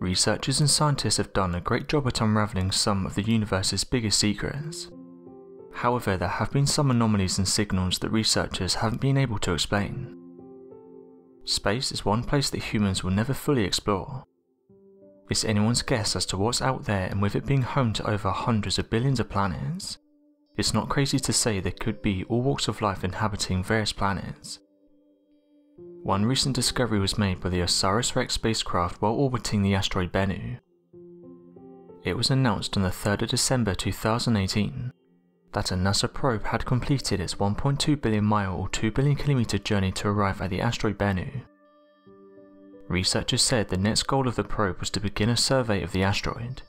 Researchers and scientists have done a great job at unravelling some of the universe's biggest secrets. However, there have been some anomalies and signals that researchers haven't been able to explain. Space is one place that humans will never fully explore. It's anyone's guess as to what's out there, and with it being home to over hundreds of billions of planets, it's not crazy to say there could be all walks of life inhabiting various planets. One recent discovery was made by the OSIRIS-REx spacecraft while orbiting the asteroid Bennu. It was announced on the 3rd of December 2018 that a NASA probe had completed its 1.2 billion mile or 2 billion kilometer journey to arrive at the asteroid Bennu. Researchers said the next goal of the probe was to begin a survey of the asteroid.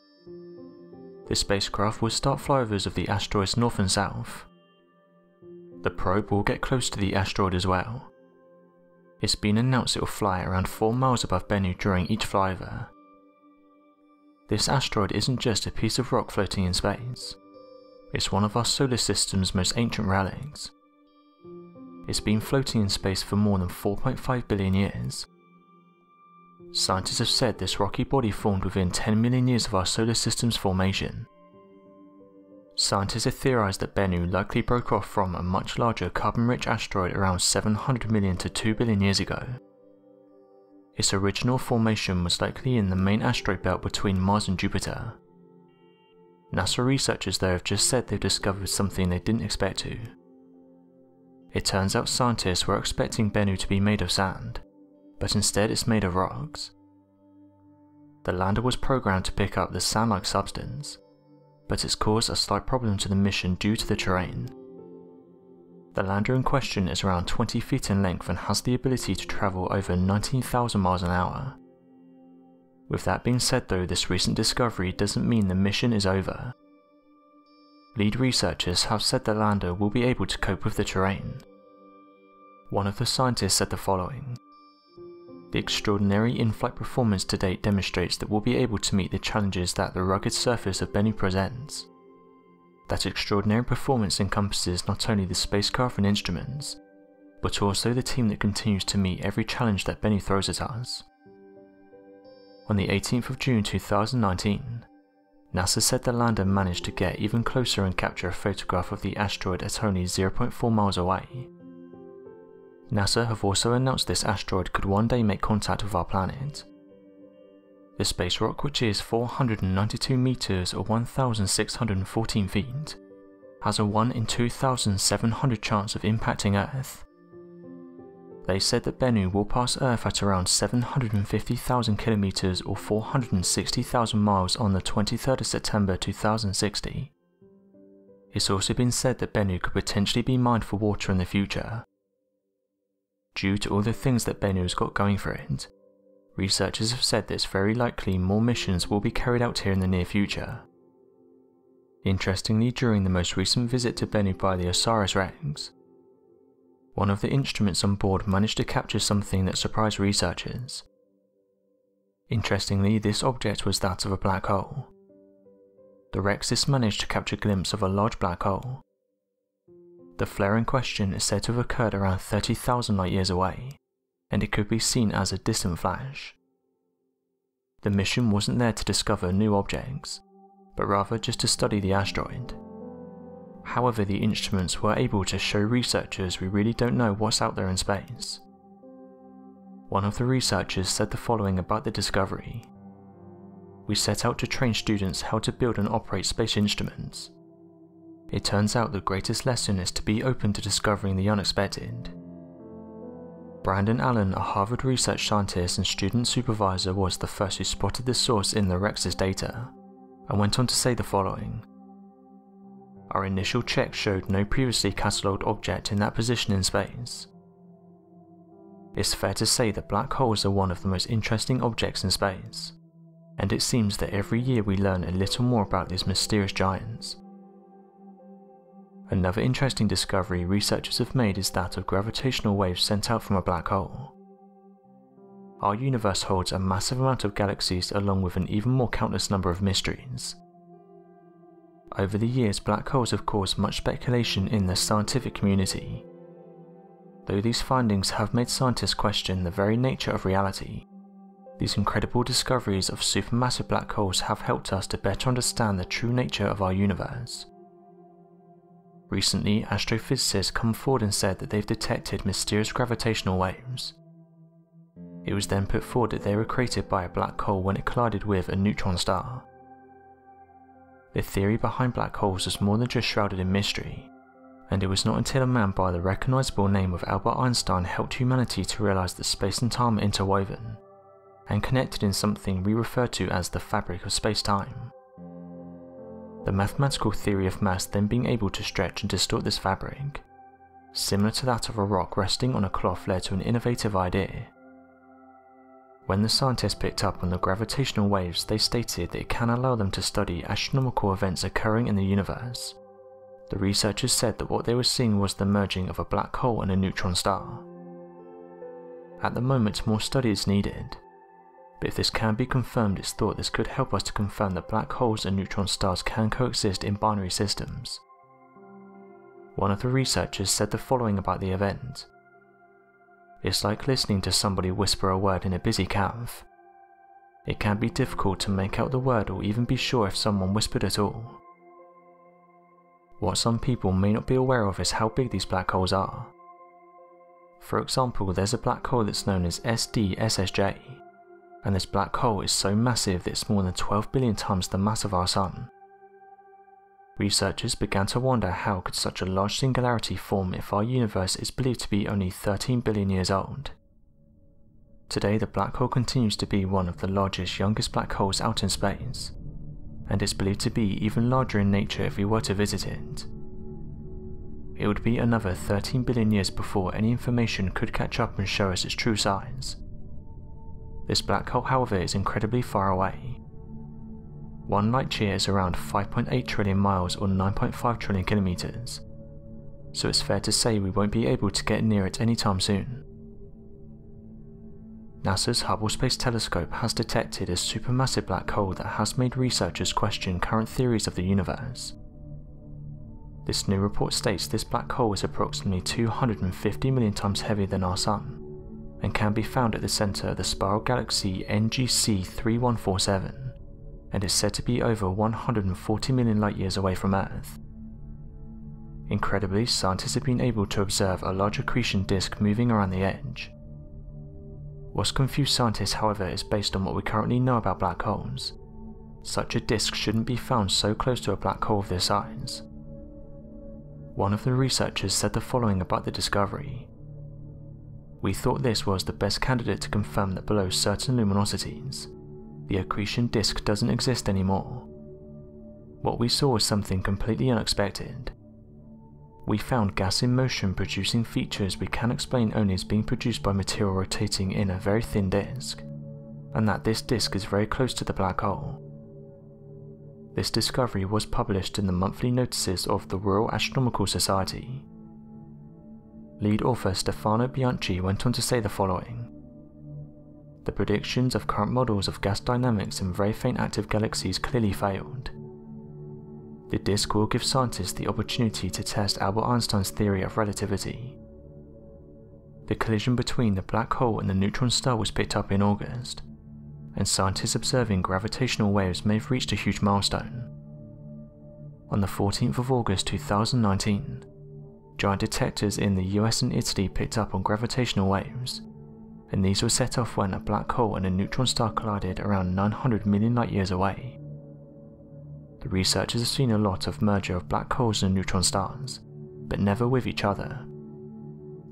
The spacecraft will start flyovers of the asteroid's north and south. The probe will get close to the asteroid as well. It's been announced it will fly around 4 miles above Bennu during each flyover. This asteroid isn't just a piece of rock floating in space. It's one of our solar system's most ancient relics. It's been floating in space for more than 4.5 billion years. Scientists have said this rocky body formed within 10 million years of our solar system's formation. Scientists have theorised that Bennu likely broke off from a much larger carbon-rich asteroid around 700 million to 2 billion years ago. Its original formation was likely in the main asteroid belt between Mars and Jupiter. NASA researchers though have just said they've discovered something they didn't expect to. It turns out scientists were expecting Bennu to be made of sand, but instead it's made of rocks. The lander was programmed to pick up the sand-like substance, but it's caused a slight problem to the mission due to the terrain. The lander in question is around 20 feet in length and has the ability to travel over 19,000 miles an hour. With that being said though, this recent discovery doesn't mean the mission is over. Lead researchers have said the lander will be able to cope with the terrain. One of the scientists said the following: "The extraordinary in-flight performance to date demonstrates that we'll be able to meet the challenges that the rugged surface of Bennu presents. That extraordinary performance encompasses not only the spacecraft and instruments, but also the team that continues to meet every challenge that Bennu throws at us." On the 18th of June 2019, NASA said the lander managed to get even closer and capture a photograph of the asteroid at only 0.4 miles away. NASA have also announced this asteroid could one day make contact with our planet. The space rock, which is 492 meters or 1,614 feet, has a 1 in 2,700 chance of impacting Earth. They said that Bennu will pass Earth at around 750,000 kilometers or 460,000 miles on the 23rd of September 2060. It's also been said that Bennu could potentially be mined for water in the future. Due to all the things that Bennu's got going for it, researchers have said that it's very likely more missions will be carried out here in the near future. Interestingly, during the most recent visit to Bennu by the OSIRIS-REx, one of the instruments on board managed to capture something that surprised researchers. Interestingly, this object was that of a black hole. The REXIS managed to capture a glimpse of a large black hole. The flare in question is said to have occurred around 30,000 light years away, and it could be seen as a distant flash. The mission wasn't there to discover new objects, but rather just to study the asteroid. However, the instruments were able to show researchers we really don't know what's out there in space. One of the researchers said the following about the discovery: "We set out to train students how to build and operate space instruments. It turns out the greatest lesson is to be open to discovering the unexpected." Brandon Allen, a Harvard research scientist and student supervisor, was the first who spotted this source in the REXIS data, and went on to say the following: "Our initial check showed no previously catalogued object in that position in space. It's fair to say that black holes are one of the most interesting objects in space, and it seems that every year we learn a little more about these mysterious giants." Another interesting discovery researchers have made is that of gravitational waves sent out from a black hole. Our universe holds a massive amount of galaxies along with an even more countless number of mysteries. Over the years, black holes have caused much speculation in the scientific community, though these findings have made scientists question the very nature of reality. These incredible discoveries of supermassive black holes have helped us to better understand the true nature of our universe. Recently, astrophysicists come forward and said that they've detected mysterious gravitational waves. It was then put forward that they were created by a black hole when it collided with a neutron star. The theory behind black holes was more than just shrouded in mystery, and it was not until a man by the recognizable name of Albert Einstein helped humanity to realize that space and time are interwoven, and connected in something we refer to as the fabric of space-time. The mathematical theory of mass then being able to stretch and distort this fabric, similar to that of a rock resting on a cloth, led to an innovative idea. When the scientists picked up on the gravitational waves, they stated that it can allow them to study astronomical events occurring in the universe. The researchers said that what they were seeing was the merging of a black hole and a neutron star. At the moment, more study is needed, but if this can be confirmed, it's thought this could help us to confirm that black holes and neutron stars can coexist in binary systems. One of the researchers said the following about the event. It's like listening to somebody whisper a word in a busy cave. It can be difficult to make out the word or even be sure if someone whispered at all. What some people may not be aware of is how big these black holes are. For example, there's a black hole that's known as SDSSJ, and this black hole is so massive that it's more than 12 billion times the mass of our Sun. Researchers began to wonder how could such a large singularity form if our universe is believed to be only 13 billion years old. Today, the black hole continues to be one of the largest, youngest black holes out in space, and it's believed to be even larger in nature if we were to visit it. It would be another 13 billion years before any information could catch up and show us its true size. This black hole, however, is incredibly far away. One light year is around 5.8 trillion miles or 9.5 trillion kilometers, so it's fair to say we won't be able to get near it anytime soon. NASA's Hubble Space Telescope has detected a supermassive black hole that has made researchers question current theories of the universe. This new report states this black hole is approximately 250 million times heavier than our Sun, and can be found at the center of the spiral galaxy NGC-3147. And is said to be over 140 million light years away from Earth. Incredibly, scientists have been able to observe a large accretion disk moving around the edge. What's confused scientists, however, is based on what we currently know about black holes. Such a disk shouldn't be found so close to a black hole of this size. One of the researchers said the following about the discovery. We thought this was the best candidate to confirm that below certain luminosities, the accretion disk doesn't exist anymore. What we saw was something completely unexpected. We found gas in motion producing features we can explain only as being produced by material rotating in a very thin disk, and that this disk is very close to the black hole. This discovery was published in the Monthly Notices of the Royal Astronomical Society. Lead author Stefano Bianchi went on to say the following. The predictions of current models of gas dynamics in very faint active galaxies clearly failed. The disk will give scientists the opportunity to test Albert Einstein's theory of relativity. The collision between the black hole and the neutron star was picked up in August, and scientists observing gravitational waves may have reached a huge milestone. On the 14th of August 2019, giant detectors in the US and Italy picked up on gravitational waves, and these were set off when a black hole and a neutron star collided around 900 million light years away. The researchers have seen a lot of merger of black holes and neutron stars, but never with each other.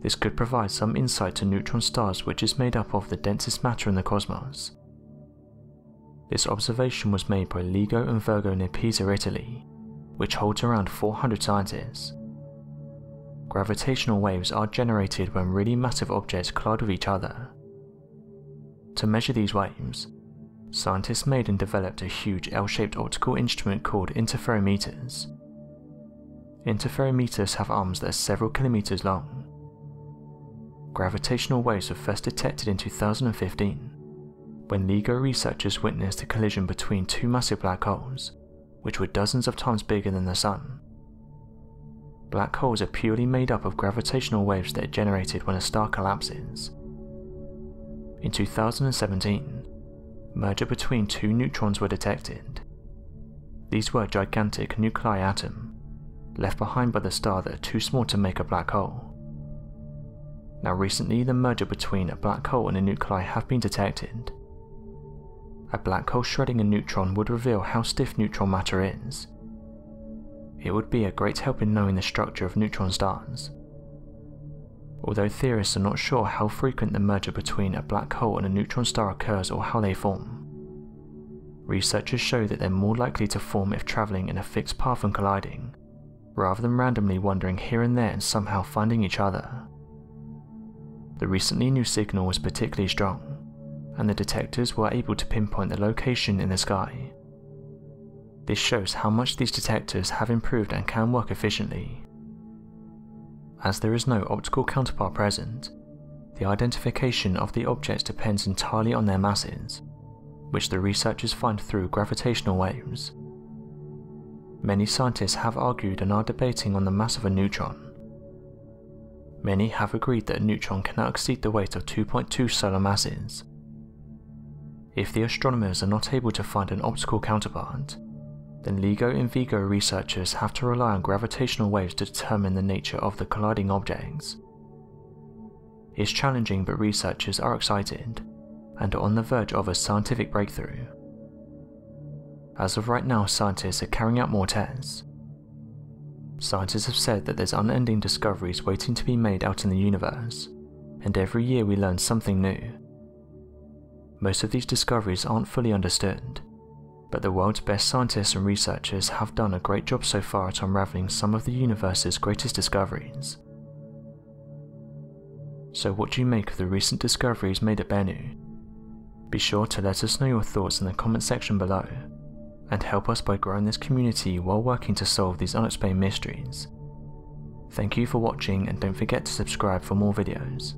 This could provide some insight to neutron stars, which is made up of the densest matter in the cosmos. This observation was made by LIGO and Virgo near Pisa, Italy, which holds around 400 scientists. Gravitational waves are generated when really massive objects collide with each other. To measure these waves, scientists made and developed a huge L-shaped optical instrument called interferometers. Interferometers have arms that are several kilometers long. Gravitational waves were first detected in 2015, when LIGO researchers witnessed a collision between two massive black holes, which were dozens of times bigger than the Sun. Black holes are purely made up of gravitational waves that are generated when a star collapses. In 2017, merger between two neutrons were detected. These were gigantic nuclei atom, left behind by the star that are too small to make a black hole. Now recently, the merger between a black hole and a nuclei have been detected. A black hole shredding a neutron would reveal how stiff neutron matter is. It would be a great help in knowing the structure of neutron stars. Although theorists are not sure how frequent the merger between a black hole and a neutron star occurs or how they form. Researchers show that they're more likely to form if travelling in a fixed path and colliding, rather than randomly wandering here and there and somehow finding each other. The recently new signal was particularly strong, and the detectors were able to pinpoint the location in the sky. This shows how much these detectors have improved and can work efficiently. As there is no optical counterpart present, the identification of the objects depends entirely on their masses, which the researchers find through gravitational waves. Many scientists have argued and are debating on the mass of a neutron. Many have agreed that a neutron cannot exceed the weight of 2.2 solar masses. If the astronomers are not able to find an optical counterpart, then LIGO and Virgo researchers have to rely on gravitational waves to determine the nature of the colliding objects. It's challenging, but researchers are excited and are on the verge of a scientific breakthrough. As of right now, scientists are carrying out more tests. Scientists have said that there's unending discoveries waiting to be made out in the universe, and every year we learn something new. Most of these discoveries aren't fully understood, but the world's best scientists and researchers have done a great job so far at unraveling some of the universe's greatest discoveries. So what do you make of the recent discoveries made at Bennu? Be sure to let us know your thoughts in the comment section below, and help us by growing this community while working to solve these unexplained mysteries. Thank you for watching, and don't forget to subscribe for more videos.